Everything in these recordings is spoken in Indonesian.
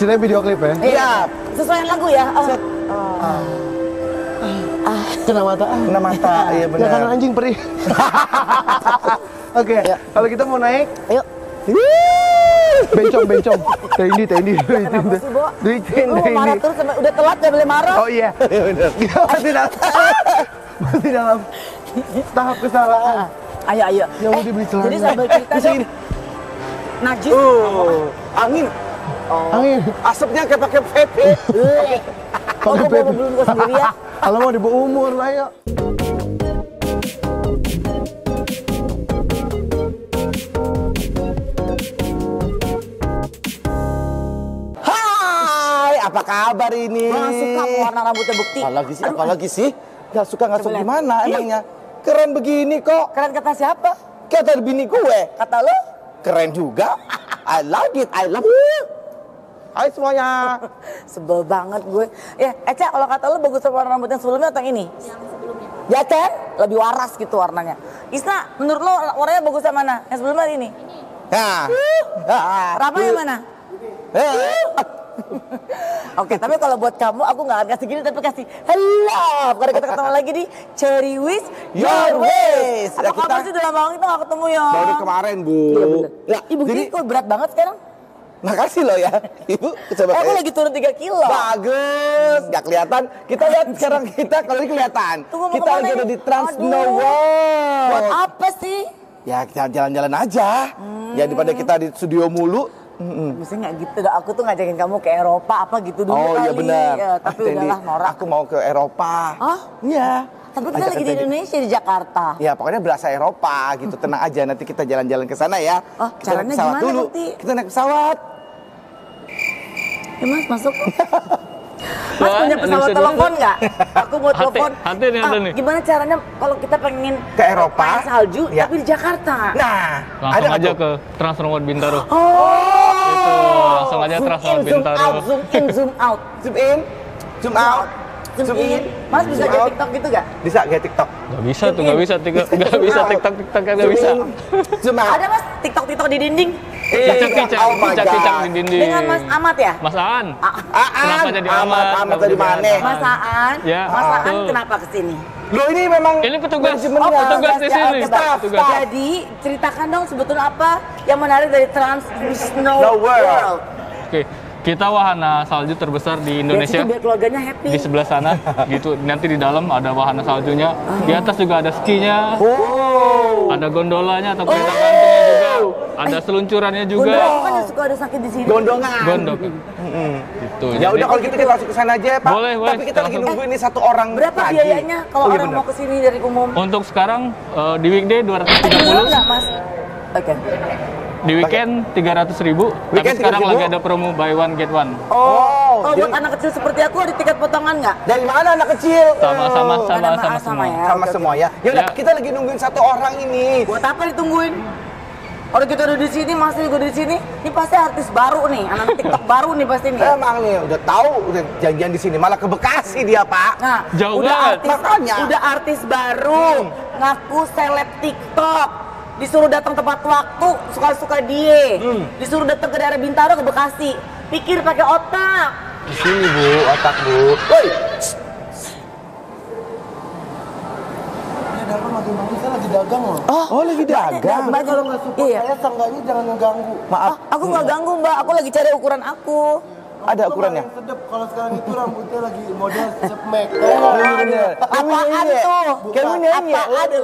Ceritanya video klip ya? Iya. Sesuaiin lagu ya? Kena mata. Kena mata, iya benar. Karena anjing perih. Oke, kalau kita mau naik, ayo. Bencong. Tendi. Kenapa sih, Bo? Lu marah terus, udah telat, gak boleh marah. Oh iya. Iya benar. Kita masih dalam tahap kesalahan. Ayo. Ya udah beli celana. Jadi sambil cerita dong. Najis. Angin. Angin. Asapnya kayak pakai PP. Kok gue bawa belum gue sendiri ya? Kalau mau dibawa umur lah yuk. Hai, apa kabar ini? Gak suka warna rambutnya Bekti. Apalagi sih? Gak suka gimana emangnya? Keren begini kok. Keren kata siapa? Kata bini gue. Kata lo? Keren juga. I like it, I love you. Hai semuanya. Sebel banget gue. Ya, Eca, kalau kata lo bagus warna rambut yang sebelumnya atau yang ini? Yang sebelumnya. Ya kan? Lebih waras gitu warnanya. Isna, menurut lo warnanya bagus yang mana? Yang sebelumnya ini? Nah. Rapa yang mana? Oke, tapi kalau buat kamu aku gak akan kasih gini, tapi kasih hello. Karena kita ketemu lagi di Cherry Wish Your Wish. Apa kabar sih, udah lama kita gak ketemu ya? Baru kemarin, Bu. Iya bener. Ibu gini kok berat banget sekarang? Makasih loh ya, Ibu. Aku lagi turun 3 kilo. Bagus, gak kelihatan. Kita lihat sekarang kita, kalau ini kelihatan. Kita lagi ada di Snoworld. Buat apa sih? Ya kita jalan-jalan aja. Ya daripada kita di studio mulu. Maksudnya nggak gitu, aku tuh ngajakin kamu ke Eropa apa gitu dulu kali. Oh iya benar. Tapi udahlah norak. Aku mau ke Eropa. Oh? Iya. Tapi kita lagi di Indonesia, di Jakarta. Ya pokoknya berasa Eropa gitu, tenang aja. Nanti kita jalan-jalan ke sana ya. Oh, caranya gimana nanti? Kita naik pesawat. Ya mas, masuk. Mas punya pesawat telepon nggak? Aku mau telepon. Gimana caranya kalau kita pengen ke Eropa salju tapi di Jakarta? Nah, langsung aja ke Snoworld Bintaro. Itu langsung aja Snoworld Bintaro. Zoom in, zoom out, zoom in. Mas bisa kayak TikTok gitu nggak? Bisa kayak TikTok. Nggak bisa TikTok. Zoom out. Ada mas TikTok di dinding. Cicak di dinding. Dengan Mas Amat ya? Mas Aan. Kenapa jadi Amat tadi mana? Mas Aan kenapa kesini? Loh ini memang ini petugas di sini. Jadi ceritakan dong sebetulnya apa yang menarik dari Snoworld. Oke. Kita wahana salju terbesar di Indonesia. Biar keluarganya happy. Di sebelah sana gitu. Nanti di dalam ada wahana saljunya. Di atas juga ada skinya. Ada gondolanya atau kereta gantungnya juga. Ada seluncurannya juga. Gondola kan suka ada sakit di sini. Gondongan. Gitu. Ya udah kalau gitu kita langsung ke sana aja, Pak. Boleh. Tapi kita lagi nunggu ini satu orang. Berapa biayanya kalau orang mau ke sini dari umum? Untuk sekarang di weekday 230.000. Enggak, Mas. Oke. Di weekend 300.000, tapi sekarang lagi ada promo buy one get one. Kalau buat anak kecil seperti aku ada tiket potongan nggak? Dari mana anak kecil? Sama semua ya. Yaudah kita lagi nungguin satu orang ini. Buat apa ditungguin? Orang kita udah di sini, masih juga di sini. Ini pasti artis baru nih, anak TikTok baru nih pasti nih. Emang nih, udah tahu, udah janjian di sini, malah ke Bekasi dia Pak. Nah, jauh banget. Makanya. Udah artis baru, ngaku seleb TikTok. Disuruh datang tepat waktu, suka-suka dia. Disuruh datang ke daerah Bintaro, ke Bekasi. Pikir pakai otak. Di sini Bu, otak Bu. Woi. Ini dagang lagi, saya lagi dagang loh. Oh, lagi dagang. Mbak kalau nggak support saya, seenggaknya jangan mengganggu. Maaf. Aku nggak ganggu Mbak, aku lagi cari ukuran aku. Ada ukurannya. Sedap kalau sekarang itu rambutnya lagi model sedap make. Apaan tuh? Kamu nyanyi. Apaan tuh?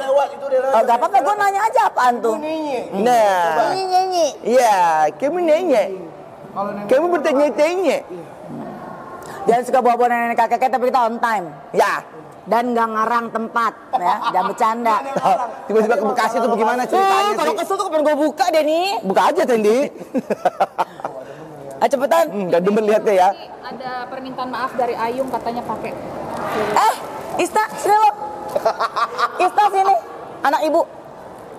Gak apa-apa, gue nanya aja apaan tuh. Kamu nyanyi. Nah. Kamu nyanyi. Iya, kamu nyanyi. Kamu bertanya-tanya. Jangan suka bawa-bawa nenek kakek tapi kita on time. Ya. Dan gak ngarang tempat, ya. Jangan bercanda. Tiba-tiba ke Bekasi itu bagaimana ceritanya sih? Kalau kesel tuh kapan gue buka deh nih. Buka aja Tendi. Cepetan, gak demen lihatnya ya. Ada permintaan maaf dari Ayung katanya pakai. Ista sini lo. Ista sini, anak ibu.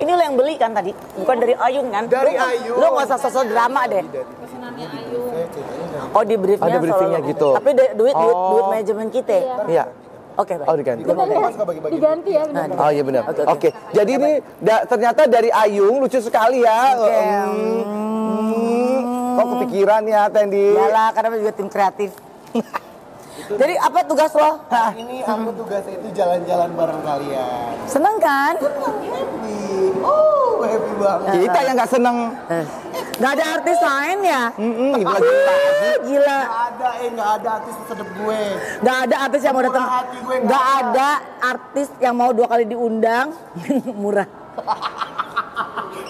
Ini lo yang beli kan tadi, bukan dari Ayung kan? Dari Ayung. Lo gak usah sosok drama deh. Pesanannya Ayung. Oh di briefnya. Ada briefnya gitu. Tapi duit manajemen kita. Iya. Oke, baik. Oh diganti. Diganti ya benar. Oh iya benar. Oke. Jadi ini ternyata dari Ayung, lucu sekali ya. Kok kepikiran ya Tendi. Yalah, karena juga tim kreatif. Jadi apa tugas lo? Ini aku tugasnya itu jalan-jalan bareng kalian. Seneng kan? Seneng, happy. Oh, happy banget. Kita yang gak seneng. Gak ada artis lain ya? Ibu lagi gila. Gak ada artis sedep gue. Gak ada artis yang mau datang. Gak ada artis yang mau 2 kali diundang. Murah.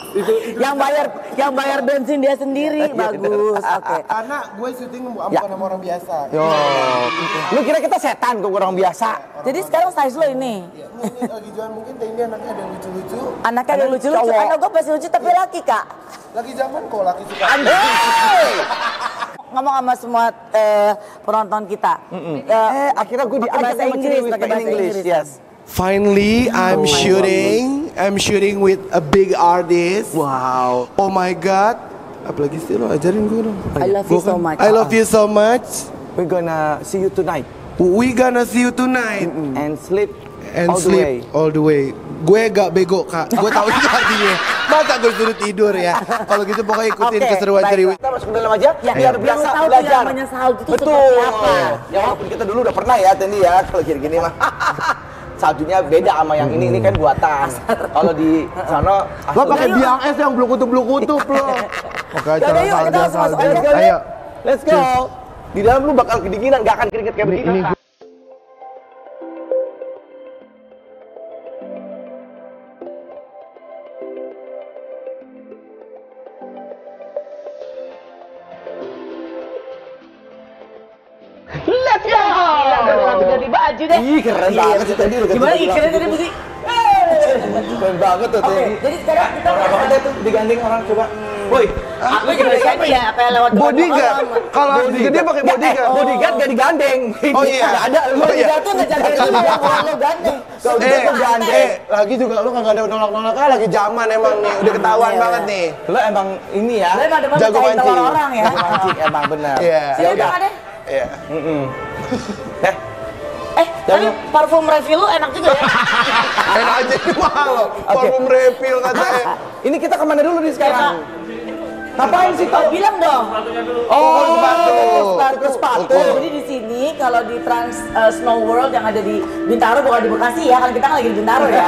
Itu yang bayar bensin dia sendiri. Bagus. Oke. Karena gue syuting bukan sama orang biasa. Yo. Lu kira kita setan kok orang biasa. Jadi sekarang size lo ini. Ini lagi jualan mungkin Tendi anaknya ada lucu-lucu. Anaknya ada lucu-lucu. Anak gue pasti lucu tapi laki, Kak. Lagi zaman kok laki suka. Ngomong sama semua penonton kita. Akhirnya gue diajak bahasa Inggris, pakai bahasa Inggris. Yes. Finally, I'm shooting with a big artist. Wow. Oh my God. Apalagi sih lo ajarin gue dong. I love you so much. I love you so much. We're gonna see you tonight. We gonna see you tonight. And sleep all the way. All the way. Gue gak bego, Kak. Gue tau itu artinya. Masa gue suruh tidur ya. Kalau gitu pokoknya ikutin keseruan Cherry Wish. Kita masuk ke dalam aja. Biar biasa belajar. Betul. Ya walaupun kita dulu udah pernah ya Tendi ya. Kalau gini mah. Saljunya beda sama yang ini kan buatan. Kalau di sana lo pakai biang es yang blukutu-blukutup lo. Oke, kita langsung masuk aja. Ayo, let's go. Di dalam lu bakal kedinginan, gak akan keringet kayak begini. Let's go. Ganti baju deh. Ih, keren banget sih tadi. Gimana keren tadi musik? Keren banget tuh tadi. Jadi sekarang kita ada tuh digandeng orang coba. Woi, aku gimana siapa ya? Apa lewat bodyguard? Kalau dia pakai bodyguard. Bodyguard enggak digandeng. Oh iya, ada lu. Bodyguard tuh enggak jadi lu gandeng. Lagi juga lu enggak ada nolak-nolak lagi zaman emang nih. Udah ketahuan banget nih. Lu emang ini ya. Jago mancing orang ya. Mancing emang benar. Iya. Udah deh. Iya. Tapi parfum refill lu enak juga ya? Enak aja ini mahal loh, parfum refill katanya. Ini kita kemana dulu nih sekarang? Ngapain sih Tom? Bilang dong. Oh, sepatu. Jadi di sini kalau di Trans Snoworld yang ada di Bintaro, bukan di Bekasi ya, kan kita kan lagi di Bintaro ya.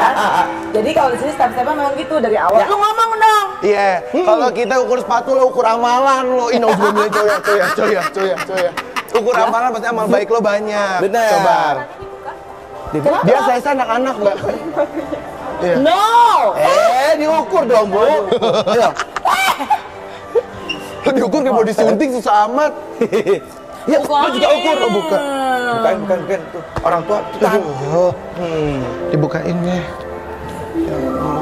Jadi kalau di sini step-stepnya memang gitu dari awal. Lu ngomong dong. Iya, kalau kita ukur sepatu lo ukur amalan lo. Ini udah mulai coya. Ukur amalan pasti amal baik lo banyak. Bener. Coba. Dia saya anak-anak mbak. No. Diukur dong bu. Lo diukur kayak mau disunting susah amat. Ya, lo juga ukur lo buka. Bukain tuh. Orang tua tahan. Dibukain ya.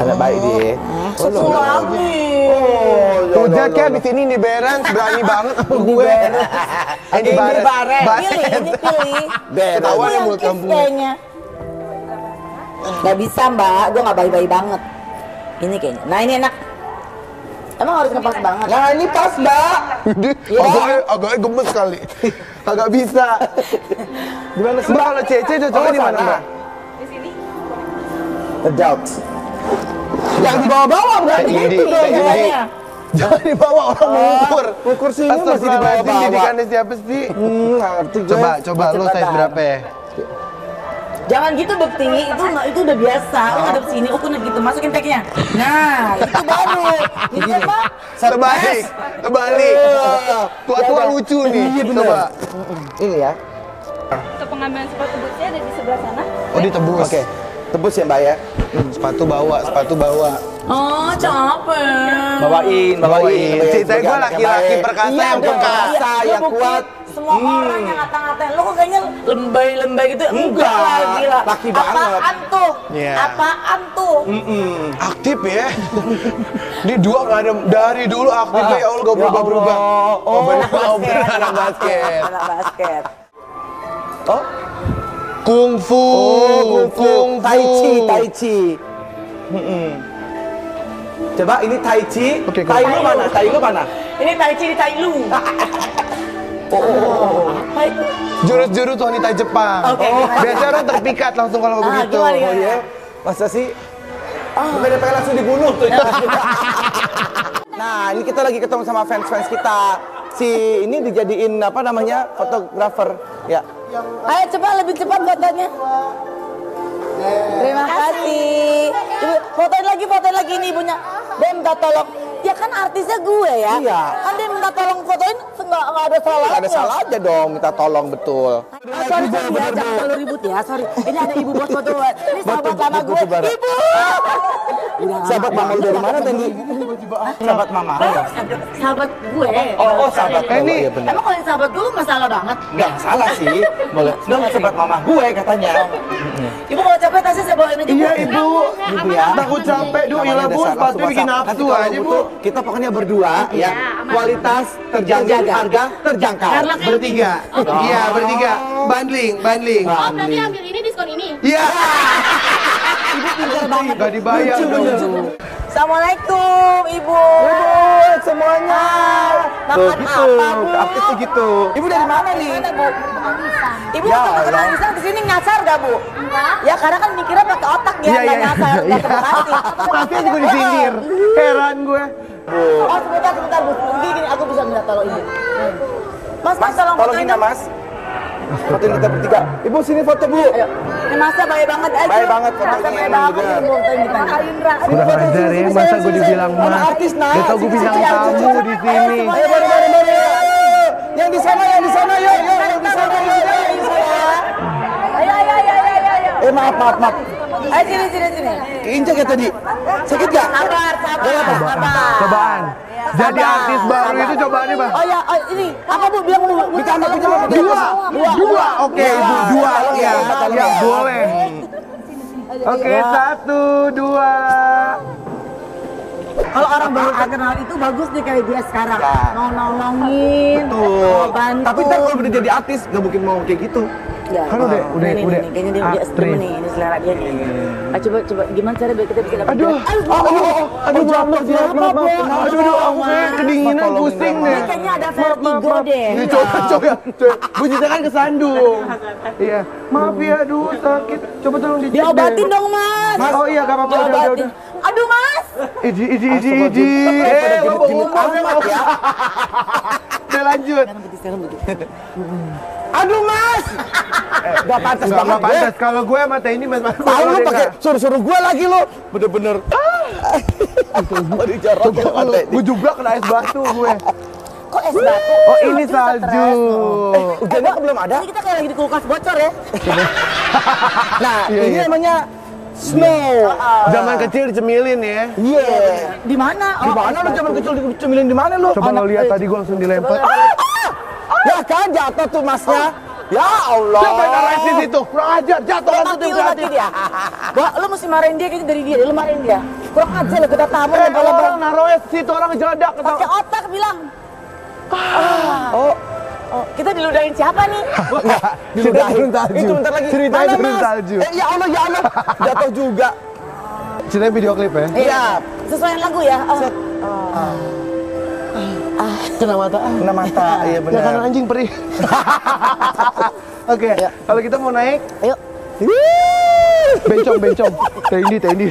Ada baik dia. Suami. Tujat kan di sini Indy Barends berani banget sama gue. Indy Barends. Pilih. Ketahuan yang mulut kamu. Gak bisa mbak, gue gak bayi-bayi banget. Ini kayaknya. Nah ini enak. Emang harus ngepas banget. Nah ini pas mbak. Agaknya gemes kali. Agak bisa. Gimana sih? Mbak kalau Cece cocoknya di mana mbak? Di sini. Adult. Jangan dibawa-bawa bukan gitu dong. Jangan dibawa orang mengukur. Ukur sih ini masih dibanding didikannya siapa sih? Coba lo size berapa ya? Jangan gitu Bekti, itu udah biasa. Lo ngadep sini, ukurnya gitu, masukin tagnya. Nah, itu baru. Ini apa? Terbalik. Tua-tua lucu nih. Coba. Ini ya. Untuk pengambilan sepatu bootsnya ada di sebelah sana. Oh ditebus. Oke. Tebus ya mbak ya. Sepatu bawa. Oh capek. Bawain. Ceritanya gue laki-laki perkasa yang perkasa, yang kuat. Semua orang yang ngata-ngatain, lo kok kayaknya lembay-lembay gitu. Enggak lah gila. Laki banget. Apaan tuh? Aktif ya. Di dua gak ada, dari dulu aktifnya ya Allah gak berubah-berubah. Oh anak basket. Oh? Kungfu, tai chi. Coba ini tai chi, tai lu mana? Ini tai chi di tai lu. Jurus-jurus wanita Jepang. Biasanya orang terpikat langsung kalau begitu. Oh iya, masa sih? Mereka langsung dibunuh tuh. Nah ini kita lagi ketemu sama fans-fans kita. si ini dijadiin apa namanya fotografer ya. Ayo cepat, lebih cepat fotonya. Terima kasih. Fotoin lagi, fotoin lagi, ini ibunya. Dia minta tolong. Ya kan artisnya gue ya. Iya. Kan dia minta tolong fotoin, nggak ada salah. Nggak ada salah aja dong, minta tolong betul. Ah, sorry, sorry ya, jangan terlalu ribut ya. Sorry. Ini ada ibu buat foto. Ini sahabat lama gue. Ibu. Sahabat mama lu dari mana tadi? Sahabat mama. Sahabat gue. Oh, sahabat ini. Emang kalau sahabat gue masalah banget? Nggak salah sih. Boleh. Nggak sahabat mama gue katanya. Ibu kalau capek tasnya saya bawain aja. Iya ibu. Ibu ya. Takut capek. Duh ilah bu. Sepatu bikin nafsu aja bu. Kita pokoknya berdua ya. Kualitas terjaga, harga terjangkau. Bertiga. Iya bertiga. Bundling. Oh berarti ambil ini diskon ini. Iya. Gak dibayar dong. Assalamualaikum ibu. Ibu semuanya. Makan apa bu? Aktifnya gitu. Ibu dari mana nih? Ibu ketemu kenal Islam kesini nyasar gak bu? Ya karena kan mikirnya pakai otak ya, gak nyasar, gak terima kasih. Maafnya juga disindir, heran gue. Oh sebentar bu, gini aku bisa minta tolong ibu. Mas tolong ini mas. Fotoin kita bertiga. Ibu sini foto bu. Ayo. Masa baik banget aja. Baik banget fotonya. Baik banget. Kurang ajar ya, masa gue dibilang mas. Gak tau gue bilang kamu di sini. Yang di sana, yuk. Yang di sana, Ayo. Maaf. Ayo sini. Keinjak ya tadi. Sakit gak? Sabar. Cobaan. Jadi artis baru itu cobaannya bang. Oh ya, ini apa bu? Bilang dulu. Minta anak punya apa? Dua. Oke, ibu dua. Ya boleh. Oke, 1, 2. Kalau orang baru kenal itu bagus nih kayak dia sekarang. Nolongin. Betul. Tapi ntar kalau udah jadi artis nggak mungkin mau kayak gitu. Kan udah. Kayaknya dia udah astri nih, ini selera dia nih. Coba gimana cara biar kita bisa dapat? Aduh, jambor, aku kayak kedinginan, pusing deh. Kayaknya ada vertigo deh. Coba, bunyinya kan kesandung. Iya, maaf ya, aduh sakit. Coba tolong dicek deh. Diobatin dong mas. Oh iya, gak apa-apa, udah. Aduh mas. Idi. Bapak umur mas ya. Udah lanjut. Aduh mas, gak pantas banget gue. Kalau gue mata ini mas. Tahu lu pakai suruh gue lagi lu, bener-bener. Gue juga kena es batu gue. Kok es batu? Oh ini salju. Hujannya belum ada. Ini kita kayak lagi di kulkas bocor ya. Nah ini namanya snow. Zaman kecil dicemilin ya. Iya. Di mana? Lu zaman kecil dicemilin di mana lu? Coba lo lihat tadi gue langsung dilempar. Ya kan jatuh tuh masnya. Ya Allah. Coba marahin di situ. Kurang ajar, jatuh kan tuh dia. Wah, lu mesti marahin dia kayaknya dari dia. Lu marahin dia. Kurang ajar lu kita tamu kalau orang naroes situ orang ngejeledak ketawa. Pakai otak bilang. Oh, kita diludahin siapa nih? Diludahin salju. Itu bentar lagi. Ceritanya turun salju. Ya Allah. Jatuh juga. Ceritanya video klip ya? Iya. Sesuaiin lagu ya. Kena mata, iya benar. Jangan anjing perih. Oke, kalau kita mau naik, yuk. Bencong. Tendi.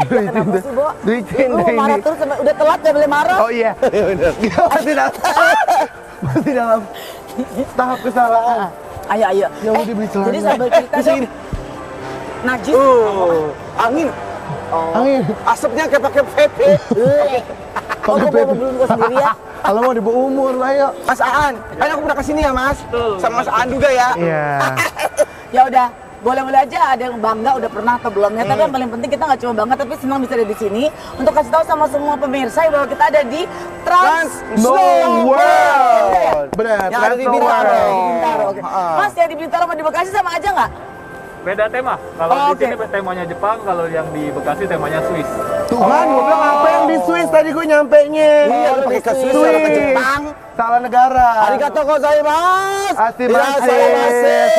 Marah terus, udah telat gak boleh marah. Oh iya, benar. Masih dalam tahap kesalahan. Ayo. Ya udah beli celana. Jadi sambil cerita dong. Najis. Angin. Asapnya kayak pakai vape. Kalau gue belum gue sendiri ya. Kalau mau dibawa umur, ayo. Mas Aan, kan aku pernah kesini ya mas? Sama Mas Aan juga ya? Iya. Ya udah, boleh-boleh aja ada yang bangga udah pernah atau belumnya. Tapi yang paling penting kita nggak cuma bangga, tapi senang bisa ada di sini. Untuk kasih tahu sama semua pemirsa bahwa kita ada di Snoworld. Benar, yang ada di Bintaro. Mas, yang di Bintaro sama di Bekasi sama aja nggak? Beda tema. Kalau di sini temanya Jepang, kalau yang di Bekasi temanya Swiss. Tuhan, gue bilang apa yang di Swiss tadi gue nyampeinnya. Iya, lu pergi ke Swiss, salah ke Jepang. Salah negara. Arigato gozaimasu. Asimasu.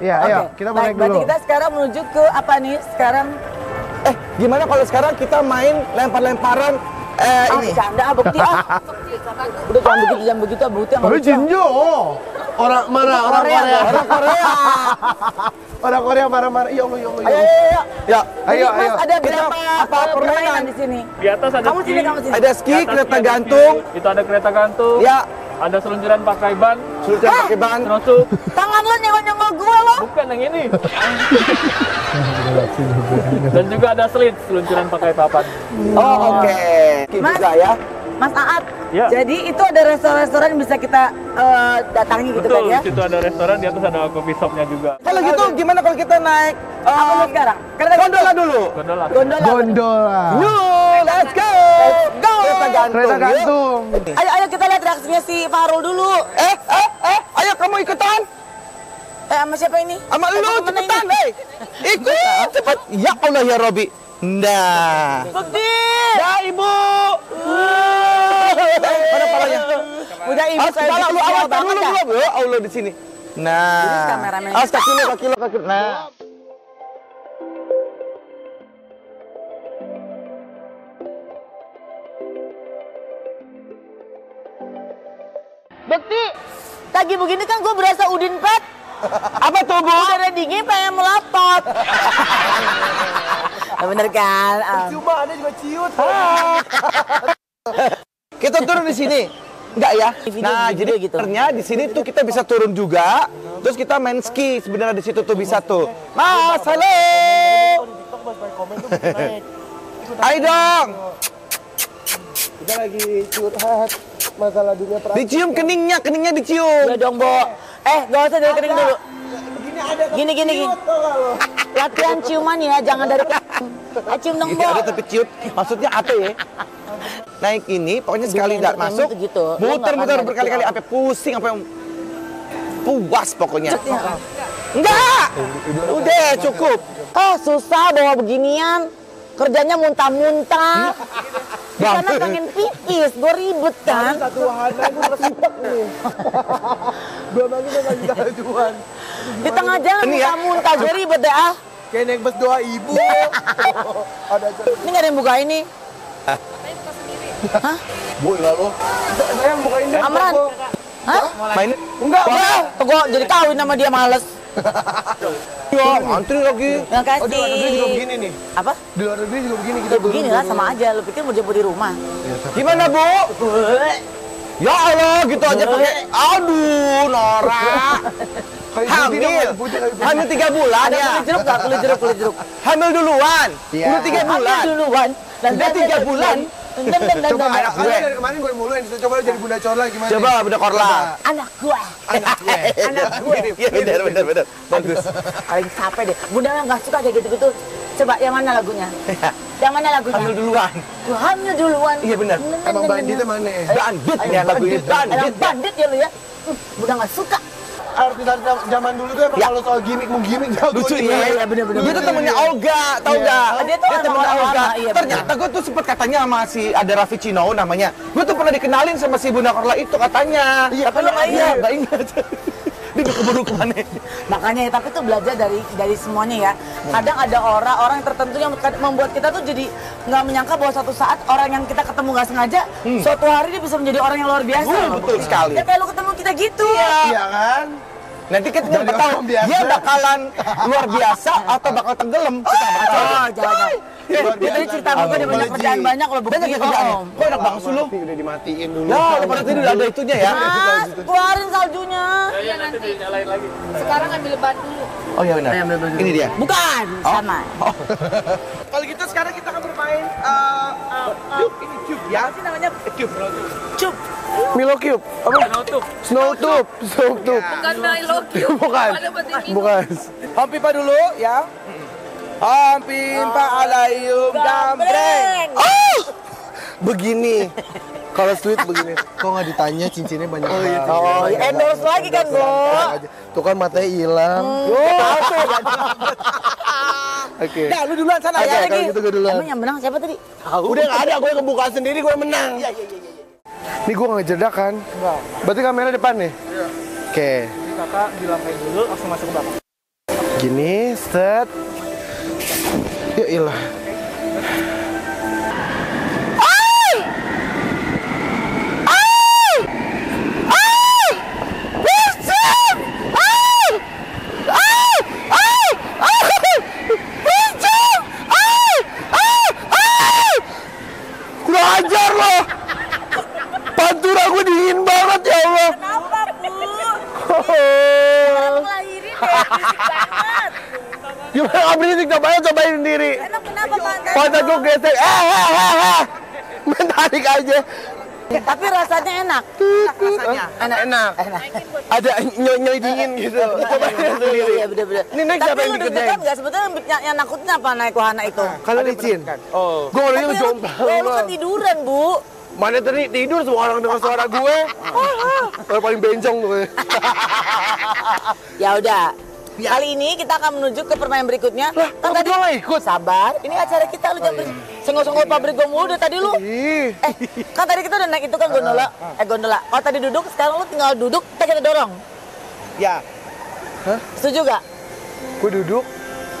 Ya, ayo kita mulai dulu. Berarti kita sekarang menuju ke apa nih? Sekarang gimana kalau sekarang kita main lempar-lemparan ini. Canda, bukti. Udah jangan begitu, Abu Tinjo. Orang mana? Orang Korea. Orang Korea. Orang Korea marah-marah. Ya Allah, ya Allah. Ayo, ya. Ayo, ayo. Ada berapa permainan di sini? Di atas ada ski. Ada ski, kereta gantung. Itu ada kereta gantung. Ya. Ada seluncuran pakai ban. Seluncuran pakai ban. Terus tangan lu nyengok-nyengok gua lo. Bukan yang ini. Dan juga ada slide, seluncuran pakai papan. Oh, oke. Juga ya. Mas Aat, ya. Jadi itu ada restoran-restoran yang bisa kita datangi gitu kan ya? Betul, situ ada restoran, di atas ada coffee shopnya juga. Kalau gitu gimana kalau kita naik apa sekarang? Karena gondola dulu. Gondola. Yuk, let's go. Kereta gantung. Ayo kita lihat reaksinya si Farul dulu. Ayo kamu ikutan. Sama siapa ini? Sama lu, cepetan, ikut, cepet. Ya Allah ya Robi. Nah. Bukti. Dah ibu. Mana palanya? Udah ibu saya. Kalau lu awal tangan lu belum, ya Allah di sini. Nah. Awas kaki lu. Nah. Bekti, lagi begini kan gue berasa Udin Pet. Apa tuh Bu? Udara dingin pengen melapot. Bener kan? Cuma ada juga ciut. Kita turun di sini. Enggak ya? Nah, jadi ternyata di sini tuh kita bisa turun juga. Terus kita main ski sebenarnya di situ tuh bisa tuh. Mas, halo. Ayo dong. Kita lagi curhat masalah dunia perang. Dicium keningnya dicium. Udah dong, Bo. Gak usah dari kening dulu. Gini. Latihan ciuman ya, jangan dari kening. Cium dong, Bo. Ada tapi ciut. Maksudnya apa ya? Naik ini, pokoknya sekali tidak masuk, muter-muter berkali-kali. Apa pusing, apa yang puas pokoknya. Enggak! Udah, cukup. Susah bawa beginian. Kerjanya muntah-muntah. Karena pengen pipis, gue ribet kan. Satu wahana gue tersibak nih. Dua lagi memang kita tujuan. Di tengah jalan muntah-muntah, gue ribet deh ah. Kayak naik bus doa ibu. Ini gak ada yang buka ini. Katanya buka sendiri. Hah? Bu, enggak lo. Saya yang bukain dia. Amran. Hah? Mainin? Enggak. Gue jadi kawin sama dia, males. Ya, antri lagi. Oh, di luar negeri juga begini nih. Apa? Di luar negeri juga begini kita begini lah, sama aja. Lu pikir mau jemput di rumah? Gimana Bu? Ya Allah, gitu aja pakai. Aduh, Nora. Hamil 3 bulan ya. Kulit jeruk. Hamil duluan. Udah 3 bulan. Coba anak gue dari kemarin gue muluin, coba lu jadi bunda Corla gimana? Coba bunda Corla. Anak gue. Bener. Bagus. Paling capek deh. Bunda yang gak suka kayak gitu-gitu. Coba yang mana lagunya? Hamil duluan. Iya bener. Emang banditnya mana? Bandit ya lu ya. Bunda gak suka. Artis zaman dulu tuh emang kalau soal gimmick jago lucu ya. Bener-bener. Itu temennya Olga, tau gak? Dia temennya Olga. Ternyata gue tuh sempet katanya sama si ada Raffi Cino namanya. Gue tuh pernah dikenalin sama si Bunda Corla itu katanya. Tapi lo gak ingat. Dia keburu kemana. Makanya ya, tapi tuh belajar dari semuanya ya. Kadang ada orang tertentu yang membuat kita tuh jadi nggak menyangka bahwa suatu saat orang yang kita ketemu nggak sengaja, suatu hari dia bisa menjadi orang yang luar biasa. Betul sekali. Ya kayak lu ketemu kita gitu. Iya kan? Nanti kita nggak tahu dia bakalan luar biasa atau bakal tenggelam. Jangan. Jadi cerita gue ada banyak kerjaan banyak loh. Banyak kerjaan. Kok enak bangsu lu? Udah dimatiin dulu. Nah, udah pada tadi udah ada itunya ya. Mas, keluarin saljunya. Ya nanti dinyalain lagi. Sekarang ambil ban dulu. Oh iya benar. Ini dia. Bukan. Sama. Kalau gitu sekarang kita akan bermain ini cube ya. Apa sih namanya? Cube. Milo Cube. Apa? Snow Tube. Bukan Milo Cube. Bukan. Hampir Pak dulu ya. Hampir Pak Alayum Gambreng. Begini. Kalau sweet begini. Kok nggak ditanya cincinnya banyak banget. Oh, endorse lagi kan, Bu. Tuh kan matanya hilang. Oke. Nah, lu duluan sana ya lagi. Emang yang menang siapa tadi? Udah nggak ada, gue kebuka sendiri, gue menang. Iya. Ini gue nggak jeda kan? Enggak. Berarti kamera depan nih? Iya. Oke. Ini kakak dilampain dulu, langsung masuk ke belakang. Gini, set. Yailah. Ay! Bisa! ajar loh. Pantura gue dingin banget ya Allah. Kenapa Bu? Kalau ngelahirin ya berisik banget. Gimana gak berisik, cobain sendiri. Enak kenapa pantai? Pantai gue gesek, menarik aja. Tapi rasanya enak. Enak. Ada nyoi dingin gitu. Coba sendiri. Iya bener-bener. Ini naik siapa yang dikerjain? Tapi lu deg-degan gak? Sebetulnya yang nakutnya apa naik wahana itu? Kalau licin. Oh. Gue orangnya ngejomplang. Lu ketiduran Bu. Mana tadi tidur semua orang dengar suara gue. Orang paling bencong gue. Ya udah. Kali ini kita akan menuju ke permainan berikutnya. Lah, kan tadi ikut. Sabar, ini acara kita lu jangan sengok-sengok pabrik gue mulu tadi lu. Kan tadi kita udah naik itu kan gondola. Gondola. Kalau tadi duduk, sekarang lu tinggal duduk, kita dorong. Ya. Hah? Setuju gak? Gue duduk.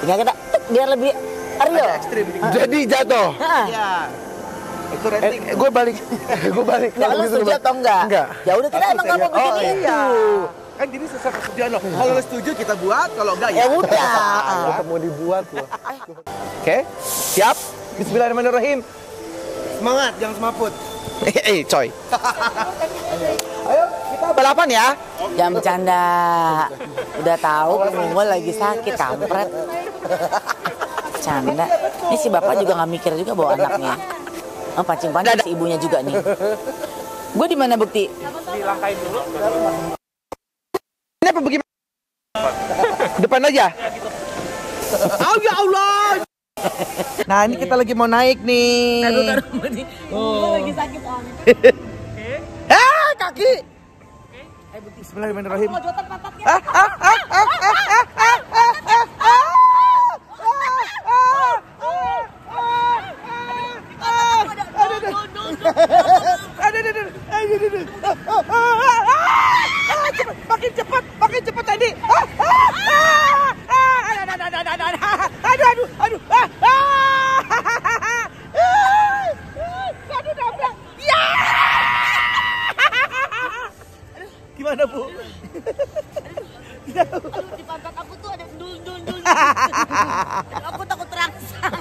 Tinggal kita biar lebih real. Jadi jatuh. Iya. Itu rating. Gue balik. Enggak lu setuju atau enggak? Enggak. Ya udah kita emang enggak mau begini itu. Kan jadi sesuai kesediaan loh. Kalau lo setuju kita buat, kalau enggak ya udah. Kita mau dibuat loh. Oke, siap? Bismillahirrahmanirrahim. Semangat, jangan semaput. Coy. Ayo, kita balapan ya. Jangan bercanda. Udah tahu gue lagi sakit, kampret. Bercanda. Ini si bapak juga nggak mikir juga bawa anaknya. Oh, pancing-pancing si ibunya juga nih. Gue di mana Bekti? Dilangkain dulu. Apa bagaimana? Depan aja. Oh ya Allah. Nah ini kita lagi mau naik nih. Oh. Lagi sakit soalnya. Kaki. Bismillahirrahmanirrahim. Makin cepat tadi. Aduh. Aduh nabrak. Ya. Gimana Bu? Di pantat aku tuh ada dul. Aku takut terangsang.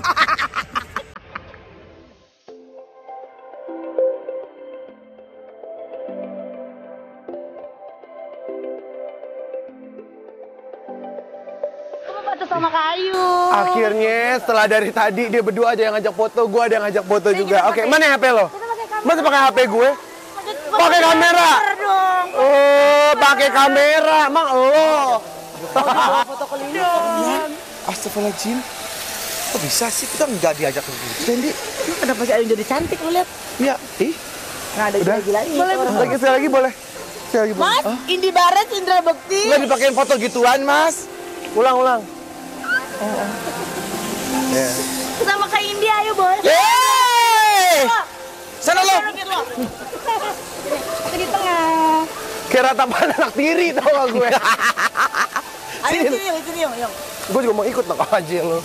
Sama kayu. Akhirnya setelah dari tadi dia berdua aja yang ngajak foto, gue ada yang ngajak foto juga. Oke, mana HP lo? Masa pakai HP gue? Pakai kamera. Oh, pakai kamera, mak lo. Foto keliling. Astagfirullahaladzim. Kok bisa sih kita nggak diajak ke sini? Jadi, kenapa sih Ayu jadi cantik lo lihat? Iya, nggak ada gila-gilanya. Boleh, sekali lagi boleh. Mas, Indy Barends, Indra Bekti. Nggak dipakein foto gituan, Mas. Ulang. Yeah. Sama Kak Indy, ayo boleh. Yeay! Sana lo! Di tengah. Kayak ratapan anak tiri tau gak gue. Ayo sini yuk. Gue juga mau ikut dong, aja lo.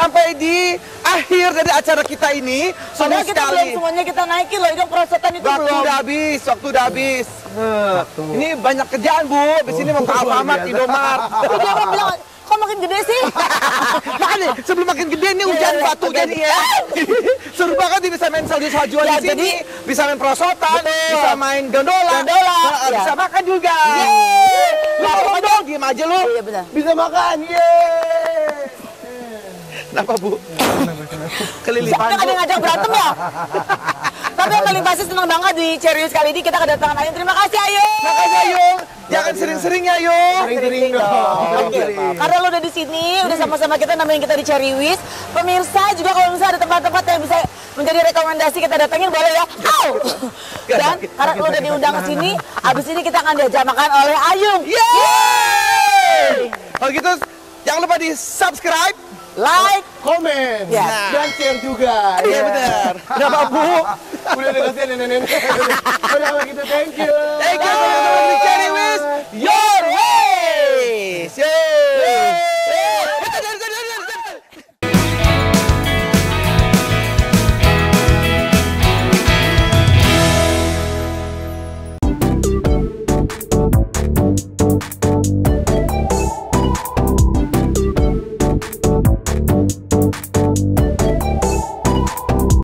Sampai di akhir dari acara kita ini, sama kita sekali. Belum semuanya kita naikin loh, itu prosotan itu waktu belum. Waktu udah habis. Ini banyak kerjaan Bu, abis ini mau ke Alfamart, Indomart. Tapi dia kan bilang, kok makin gede sih? Makanya sebelum makin gede ini hujan batu jadi ya. Seru banget nih bisa main salju-saljuan ya, di sini, bisa main prosotan, bisa main gondola. Bisa makan juga. Lu makan dong, diem aja lu. Bisa makan, Kenapa Bu? Kelilipan. Kita ngajak berantem ya? Tapi yang paling pasti senang banget di Cherry Wish kali ini kita kedatangan Ayu. Terima kasih Ayu. Jangan sering-sering ya Ayu. Sering-sering dong. Karena lo udah di sini, udah sama-sama kita namain kita di Cherry Wish. Pemirsa juga kalau misalnya ada tempat-tempat yang bisa menjadi rekomendasi kita datangin boleh ya. Dan karena lo udah diundang ke sini, abis ini kita akan diajak makan oleh Ayu. Kalau gitu jangan lupa di subscribe. Like, komen, dan share juga. Iya benar. Kenapa Bu? Udah dikasih nenek-nenek. Udah kalau gitu thank you. Thank you teman-teman di Cherry Wish. Your way.